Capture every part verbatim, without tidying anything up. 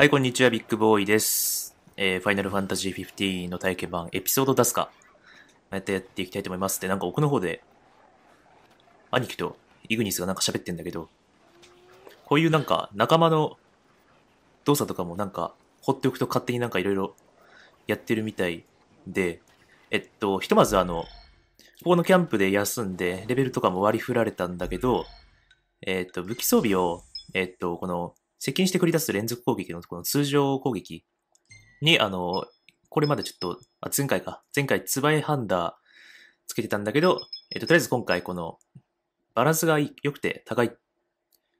はい、こんにちは、ビッグボーイです。えー、ファイナルファンタジーじゅうごの体験版、エピソード出すか。やってやっていきたいと思います。で、なんか奥の方で、兄貴とイグニスがなんか喋ってんだけど、こういうなんか仲間の動作とかもなんか、放っておくと勝手になんかいろいろやってるみたいで、えっと、ひとまずあの、ここのキャンプで休んで、レベルとかも割り振られたんだけど、えっと、武器装備を、えっと、この、接近して繰り出す連続攻撃のこの通常攻撃に、あの、これまでちょっと、あ、前回か。前回、ツバイハンダーつけてたんだけど、えっと、とりあえず今回この、バランスが良くて高い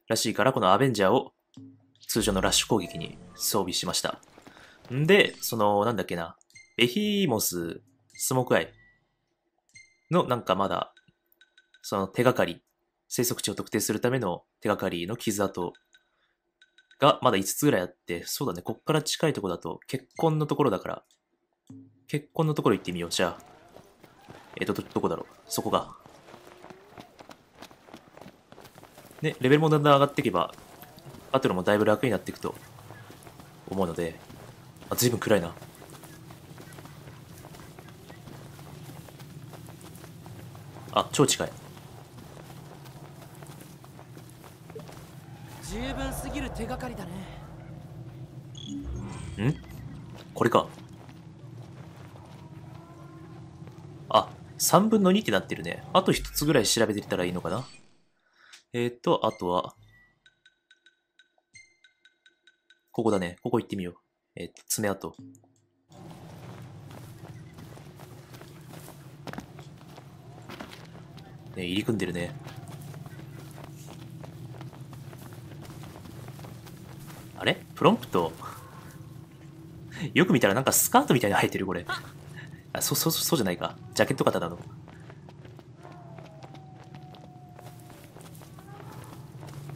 らしいから、このアベンジャーを通常のラッシュ攻撃に装備しました。んで、その、なんだっけな、ベヒーモス、スモークアイのなんかまだ、その手がかり、生息地を特定するための手がかりの傷跡、が、まだいつつぐらいあって、そうだね、こっから近いとこだと、結婚のところだから、結婚のところ行ってみよう。じゃあ、えっと、ど、どこだろう。そこが。ね、レベルもだんだん上がっていけば、バトルもだいぶ楽になっていくと思うので、あ、随分暗いな。あ、超近い。十分すぎる手がかりだね。ん？これか。あ、さんぶんのにってなってるね。あとひとつぐらい調べていったらいいのかな。えーっと、あとは、ここだね。ここ行ってみよう。えー、っと、爪痕。ね、入り組んでるね。あれプロンプトよく見たらなんかスカートみたいなの生えてるこれ。あ、そ、そ、そうじゃないか。ジャケット型なの。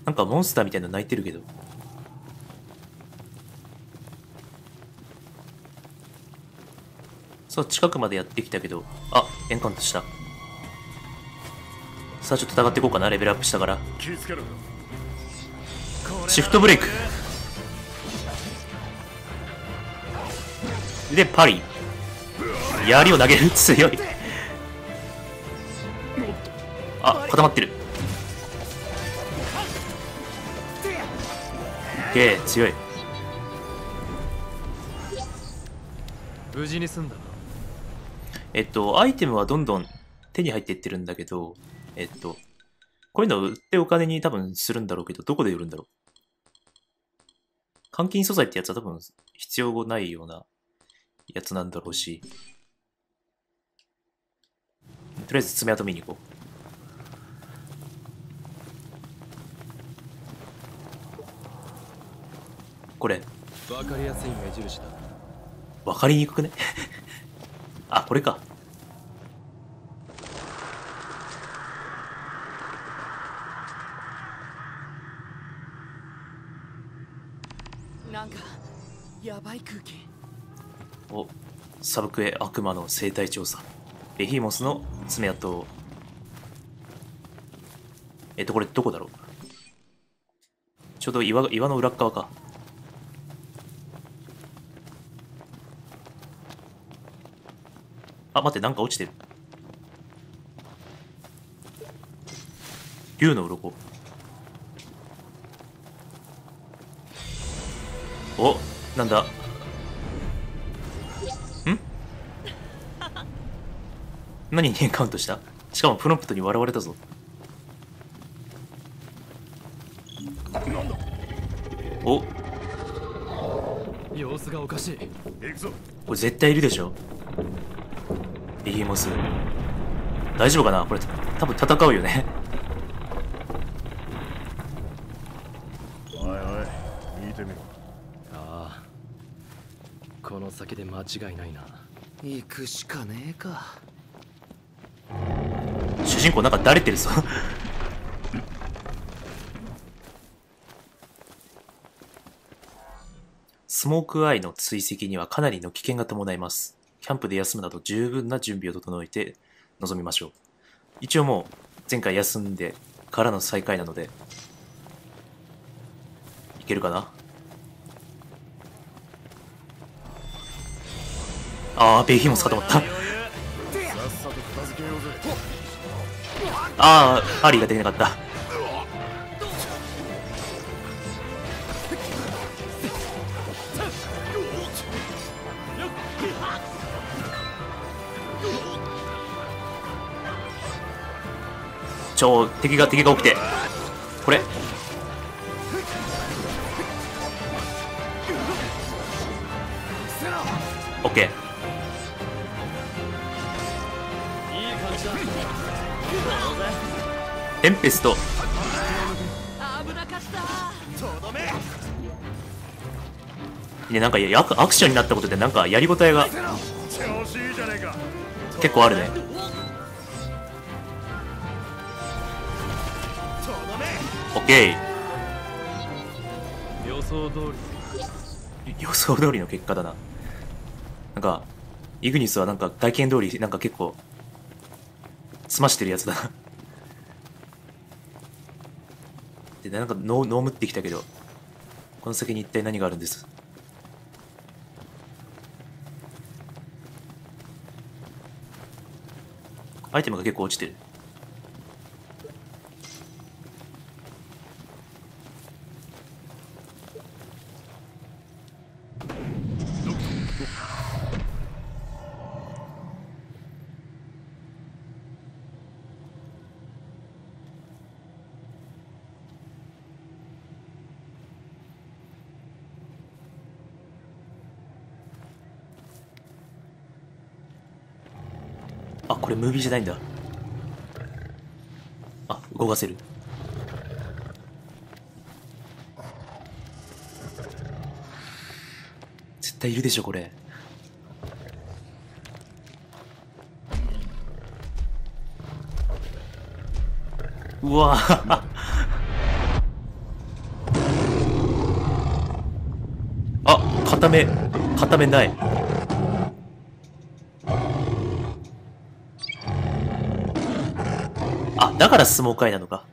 なんかモンスターみたいなの泣いてるけど。さあ、近くまでやってきたけど。あ、エンカウントした。さあ、ちょっと戦っていこうかな。レベルアップしたから。シフトブレイクで、パリ。槍を投げる。強い。あ、固まってる。OK、強い。無事に済んだな。えっと、アイテムはどんどん手に入っていってるんだけど、えっと、こういうのを売ってお金に多分するんだろうけど、どこで売るんだろう。換金素材ってやつは多分必要ないような。やつなんだろうし、とりあえず爪痕見に行こう。これ分かりやすい目印だ。分かりにくくね。あ、これか。なんかやばい空気。お、サブクエ悪魔の生態調査。ベヒーモスの爪痕。えっと、これどこだろう。ちょうど 岩, 岩の裏側か。あ、待って、なんか落ちてる。竜の鱗。お、なんだ。何にエンカウントした。しかもプロンプトに笑われたぞ。お、様子がおかしい。これ絶対いるでしょ。ベヒーモス大丈夫かな。これ多分戦うよね。おいおい、見てみろ。ああ、この先で間違いないな。行くしかねえか。主人公なんかだれてるぞ。スモークアイの追跡にはかなりの危険が伴います。キャンプで休むなど十分な準備を整えて臨みましょう。一応もう前回休んでからの再開なのでいけるかな。あー、ベイヒモスかと思った。あー、アリーができなかった。ちょ、敵が敵が多くて。これオッケー。テンペストね、なんかアクションになったことでなんかやりごたえが結構あるね。オッケー。予想通り予想通りの結果だな。なんかイグニスはなんか外見通りなんか結構済ましてるやつだな。でなんかノームってきたけど、この先に一体何があるんです。アイテムが結構落ちてる。あ、これムービーじゃないんだ。あ、動かせる。絶対いるでしょこれ。うわああ、固め固めない。だから相撲界なのか。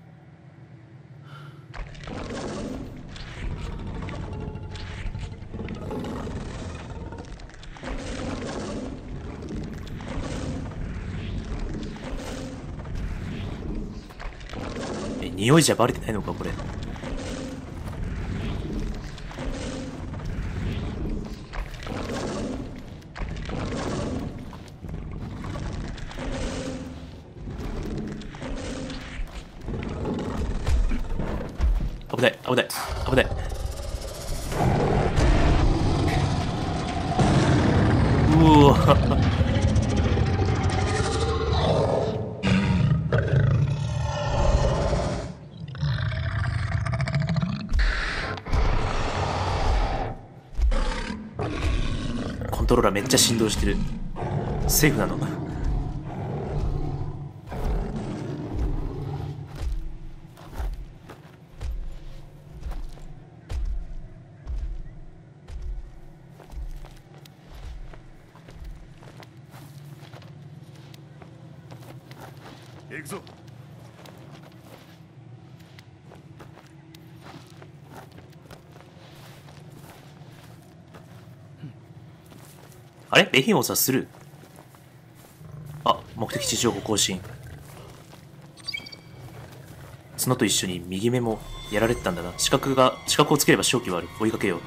え、匂いじゃバレてないのかこれ。危ない危ない危ない。うわコントローラーめっちゃ振動してる。セーフなのかな。行くぞ。あれ、ベヒモスはスルー。あ、目的地情報更新。角と一緒に右目もやられてたんだな。視覚が視覚をつければ勝機はある。追いかけよ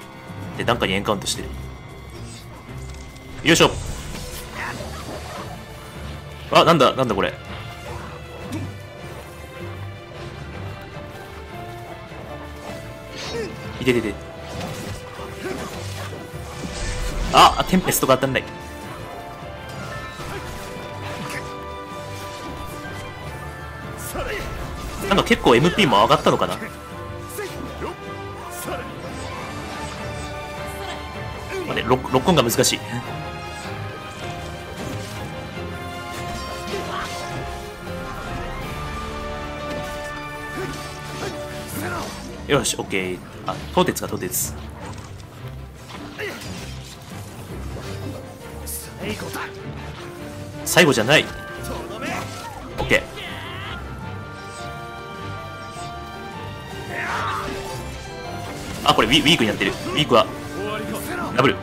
う。で、なんかにエンカウントしてる。よいしょ。あ、なんだなんだこれ。いててて、あ、テンペストが当たんない。なんか結構 エムピー も上がったのかな。待って、ロッコンが難しい。よし、オッケー。あ、東鉄か、東鉄。最後じゃない。オッケー。あ、これウィ、ウィークになってる。ウィークはダブル。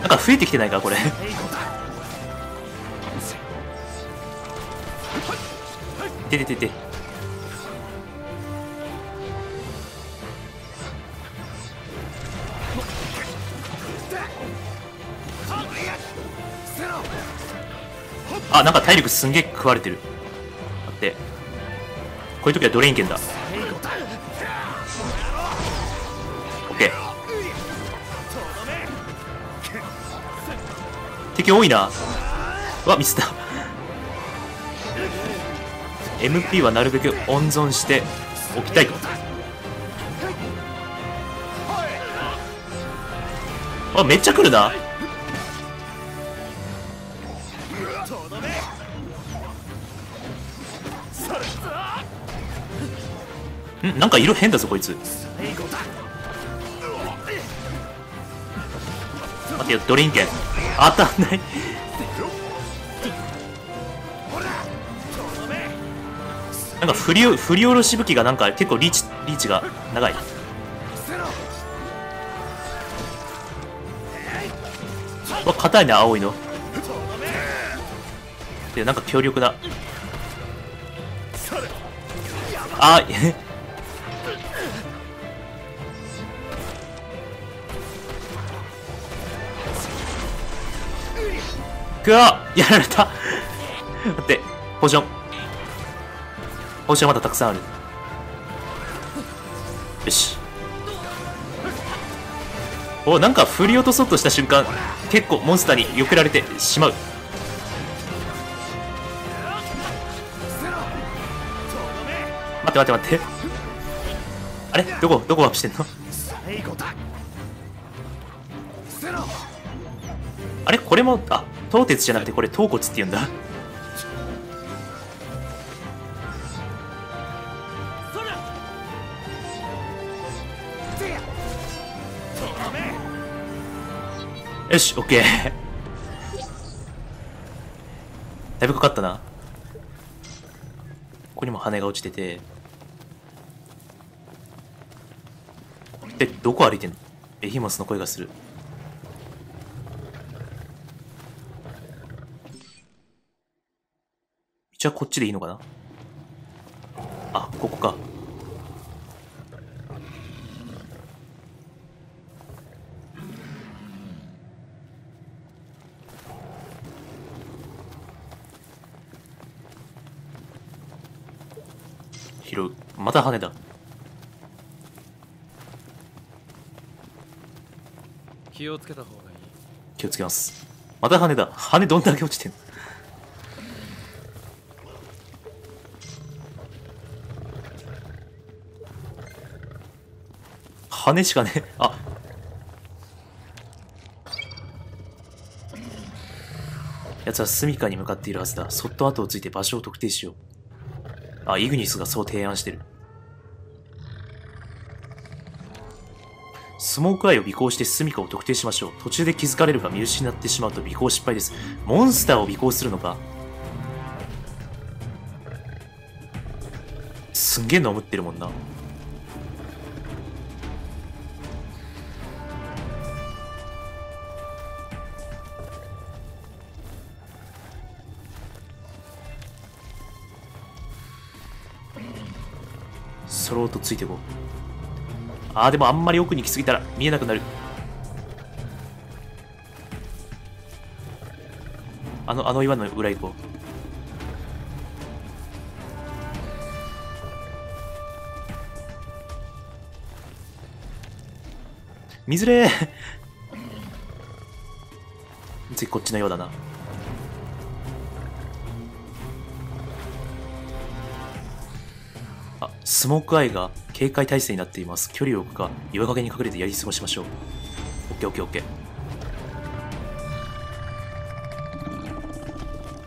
なんか増えてきてないかこれ。出て出て。あ、なんか体力すんげえ食われてる。待って。こういう時はドレイン剣だ。敵多いな。うわ、ミスった。エムピー はなるべく温存しておきたいと。あ、めっちゃ来るな。ん、なんか色変だぞこいつ。待てよ、ドリンケン当たんない。なんか振り振り下ろし武器がなんか結構リーチリーチが長い。わ、硬いな青いの。でなんか強力な。あーくわやられた。待って、ポーションポーションまだたくさんある。よし。お、なんか振り落とそうとした瞬間結構モンスターに避けられてしまう。待って待って待って、あれどこどこワープしてんの。あれこれも、あ、頭鉄じゃなくてこれ頭骨って言うんだ。よし、オッケー。だいぶかかったな。ここにも羽が落ちてて。え、どこ歩いてんの。ベヒモスの声がする。じゃあこっちでいいのかな。あ、ここか。拾う。また羽だ。気をつけた方がいい。気をつけます。また羽だ。羽どんだけ落ちてんの。羽しかね。あ、やつは住処に向かっているはずだ。そっと後をついて場所を特定しよう。あ、イグニスがそう提案してる。スモークアイを尾行して住処を特定しましょう。途中で気づかれるか見失ってしまうと尾行失敗です。モンスターを尾行するのか。すんげえ飲むってるもんな。そろっとついていこう。あーでもあんまり奥に行き過ぎたら見えなくなる。あのあの岩の裏行こう。見づれー。次こっちのようだな。スモークアイが警戒態勢になっています。距離を置くか岩陰に隠れてやり過ごしましょう。 オーケーオーケーオーケ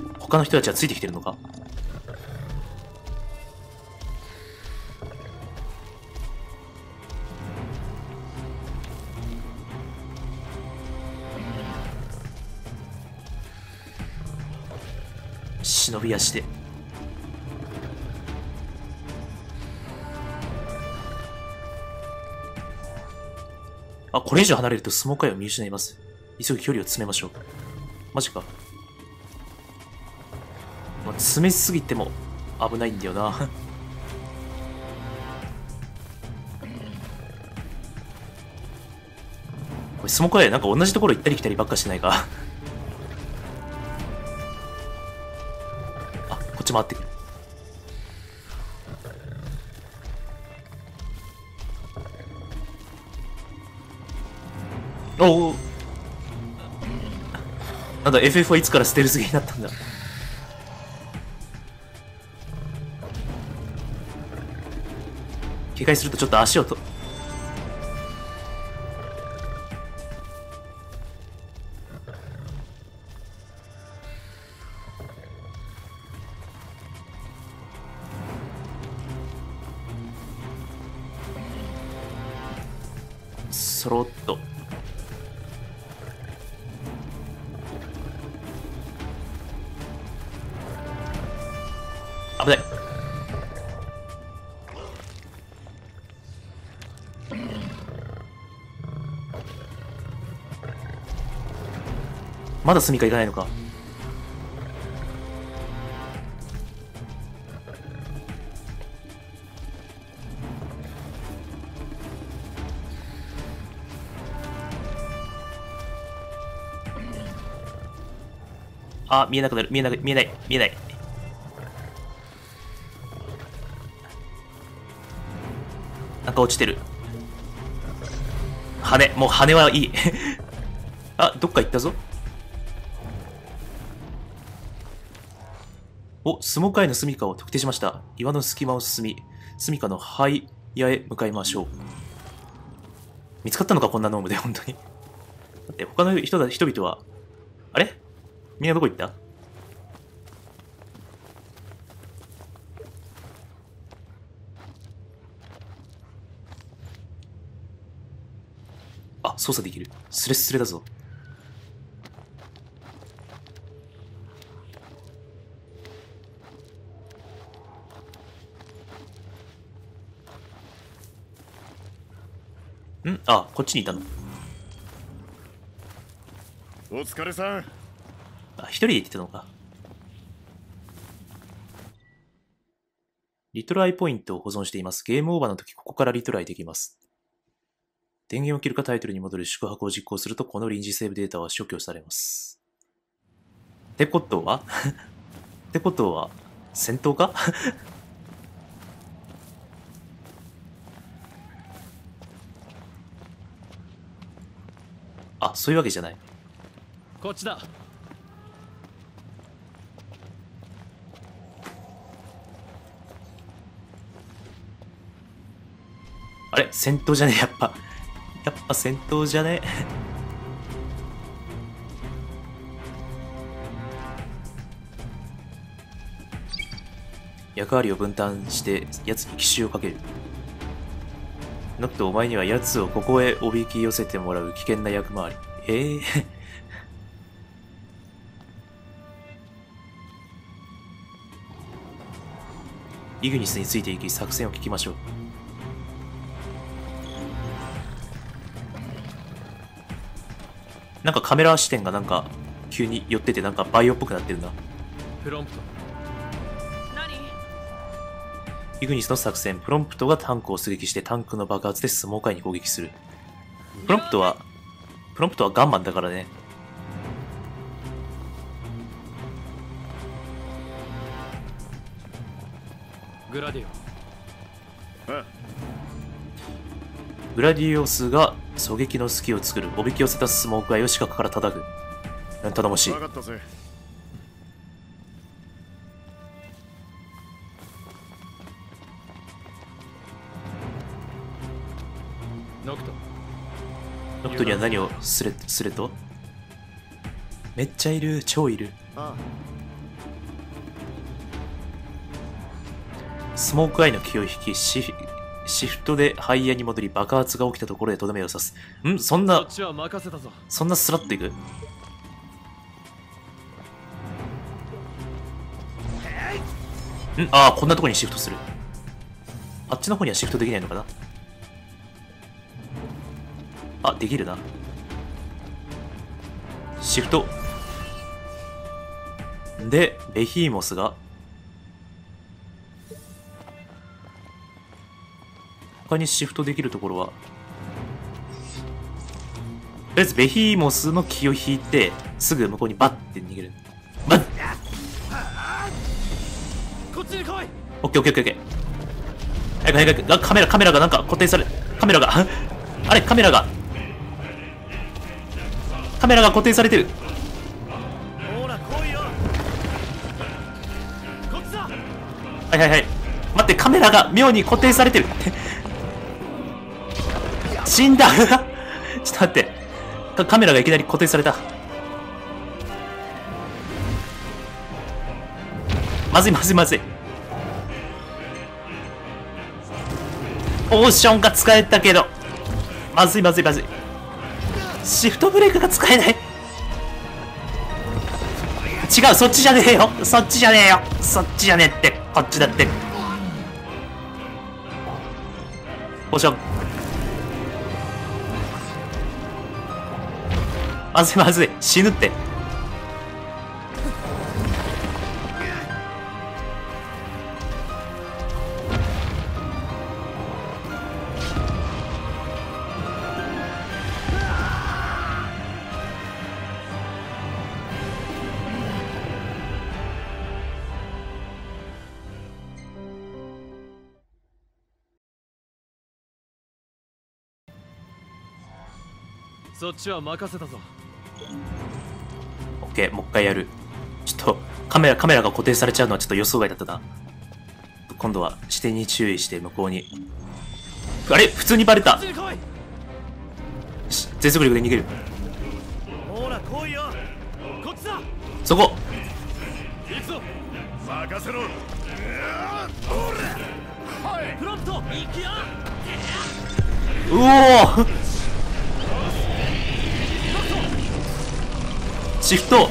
ー。 他の人たちはついてきてるのか。忍び足で。あ、これ以上離れるとスモークアイを見失います。急ぐ距離を詰めましょう。マジか。まあ、詰めすぎても危ないんだよな。これスモコヤなんか同じところ行ったり来たりばっかしてないか。あ、こっち回ってくる。おお、なんだ エフエフ はいつからステルスゲーになったんだ。警戒するとちょっと足をと、そろっと危ない。まだ住みかいかないのか。あ、見えなくなる。見えなく、見えない、見えない。なんか落ちてる。羽、もう羽はいい。あ、どっか行ったぞ。お、相撲界の住処を特定しました。岩の隙間を進み、住処の灰屋へ向かいましょう。見つかったのか、こんなノームで、本当に。だって、他の人だ、人々は、あれ？みんなどこ行った？あ、操作できる。スレスレだぞ。ん？あ、こっちにいたの。お疲れさん。あ、一人で行ってたのか。リトライポイントを保存しています。ゲームオーバーの時、ここからリトライできます。電源を切るかタイトルに戻る宿泊を実行すると、この臨時セーブデータは消去されます。ってことはってことは、戦闘かあ、そういうわけじゃない。こっちだ。あれ戦闘じゃねえ、やっぱ。やっぱ戦闘じゃねえ。役割を分担して、奴に奇襲をかける。ノット、お前には奴をここへおびき寄せてもらう危険な役回り。ええー。イグニスについていき、作戦を聞きましょう。なんかカメラ視点がなんか急に寄ってて、なんかバイオっぽくなってるな。プロンプト。イグニスの作戦。プロンプトがタンクを狙撃して、タンクの爆発で相撲界に攻撃する。プロンプトはプロンプトはガンマンだからね。グラディオ。うん、グラディオスが狙撃の隙を作る。おびき寄せたスモークアイを四角から叩く。頼もしい。ノクト。ノクトには何をするすると？めっちゃいる、超いる。ああ、スモークアイの気を引きし。シフトでハイヤに戻り、爆発が起きたところでとどめを刺す。ん、そんな、そんなスラッといく？ん、ああ、こんなところにシフトする。あっちの方にはシフトできないのかな。あ、できるな。シフトでベヒーモスが他にシフトできるところはとりあえずベヒーモスの気を引いてすぐ向こうにバッて逃げる。バッこっちに来い。オッケーオッケーオッケーオッケー。早く早く早く。カメラカメラがなんか固定されカメラがあれカメラがカメラが固定されてる。はいはいはい。待ってカメラが妙に固定されてる死んだちょっと待ってカメラがいきなり固定された。まずいまずいまずい。オーションが使えたけどまずいまずいまずい。シフトブレークが使えない。違うそっちじゃねえよそっちじゃねえよそっちじゃねえってこっちだって。オーションまずいまずい死ぬって。そっちは任せたぞ。オッケーもう一回やる。ちょっとカメラカメラが固定されちゃうのはちょっと予想外だったな。今度は視点に注意して向こうに。あれ普通にバレた。全速力で逃げる。ほら来いよこっちだ。そこ行くぞ任せろ。フロント行くよ。うおーシフト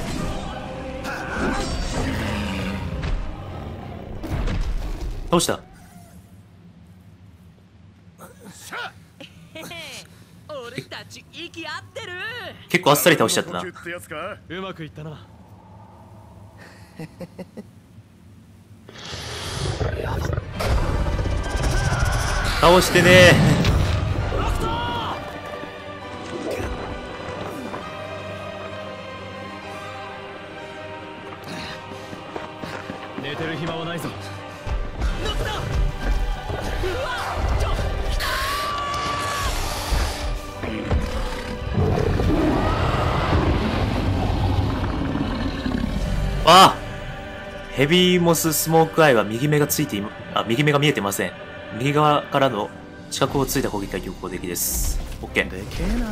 どうした俺たち息合ってる。結構あっさり倒しちゃったな。うまくいったな倒してねーああヘビーモススモークアイは右目がついていま、あ、右目が見えてません。右側からの視覚をついた攻撃が有効的です。オッケー。でけえな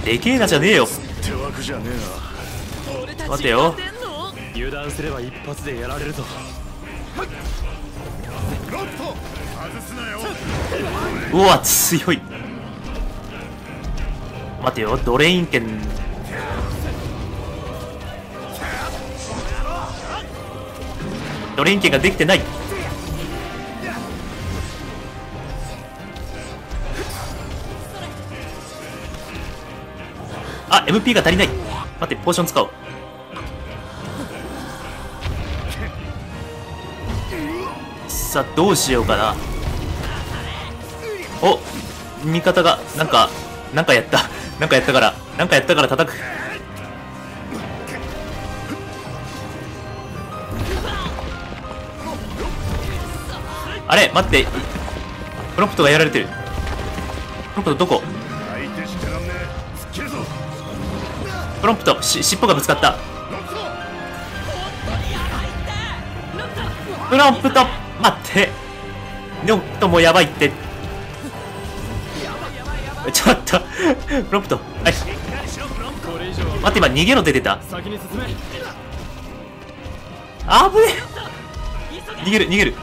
ー。でけえなじゃねえよ。手枠じゃねえな。待てよ。油断すれば一発でやられるぞ。うわ強い。待てよドレイン剣。ドレイン剣ができてない。あ エムピー が足りない。待ってポーション使おう。さあどうしようかな。お味方がなんかなんかやったなんかやったからなんかやったから叩く。あれ待ってプロンプトがやられてる。プロンプトどこ。プロンプトし尻尾がぶつかった。プロンプト待ってニョットもやばいってちょっとプロンプトはい待って今逃げろ出てた。危ねえ逃げる逃げる。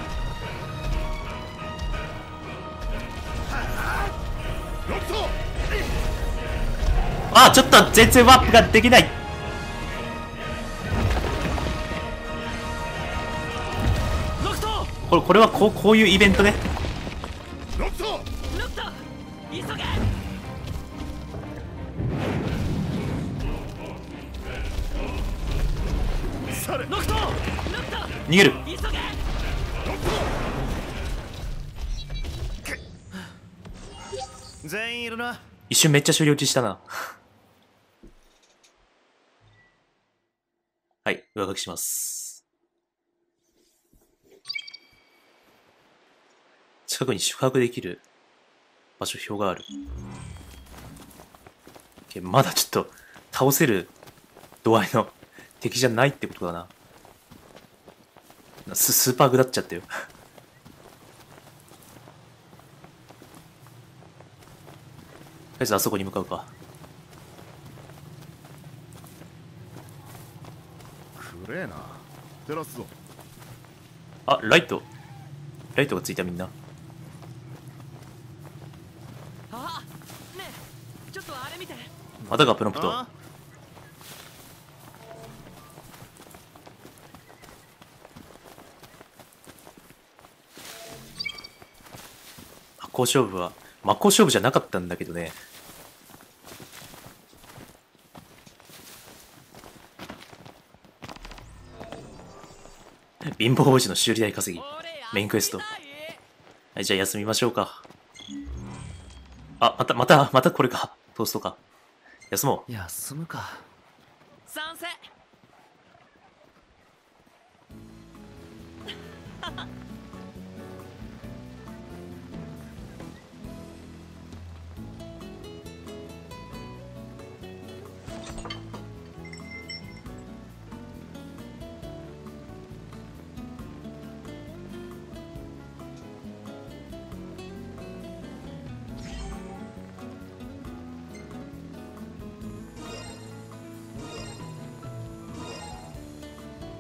ああちょっと全然ワップができない。これこれはこうこういうイベントね。逃げる。一瞬めっちゃ処理落ちしたな。はい、上書きします。近くに宿泊できる場所表がある。まだちょっと倒せる度合いの敵じゃないってことだな。ス, スーパー下っちゃったよ。とりあえずあそこに向かうか。暗えな。照らすぞ。あ、ライト。ライトがついたみんな。あ、ねえ、ちょっとあれ見て。またかプロンプト。真っ向勝負は真っ向勝負じゃなかったんだけどね。貧乏王子の修理代稼ぎメインクエスト。はい、じゃあ休みましょうか。あ、またまたまたこれか。トーストか。休もう。休むか。賛成。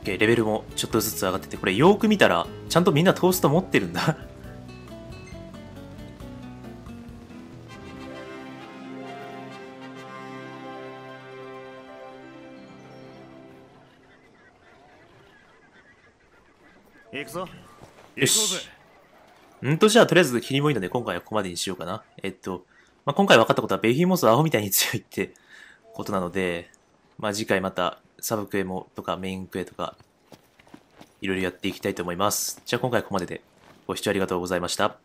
レベルもちょっとずつ上がってて、これよーく見たらちゃんとみんなトースト持ってるんだ。行くぞ。よし。んと、じゃあとりあえず切りもいいので今回はここまでにしようかな。えっと、まあ、今回分かったことはベヒモスはアホみたいに強いってことなので、まあ、次回またサブクエもとかメインクエとかいろいろやっていきたいと思います。じゃあ今回はここまでで、ご視聴ありがとうございました。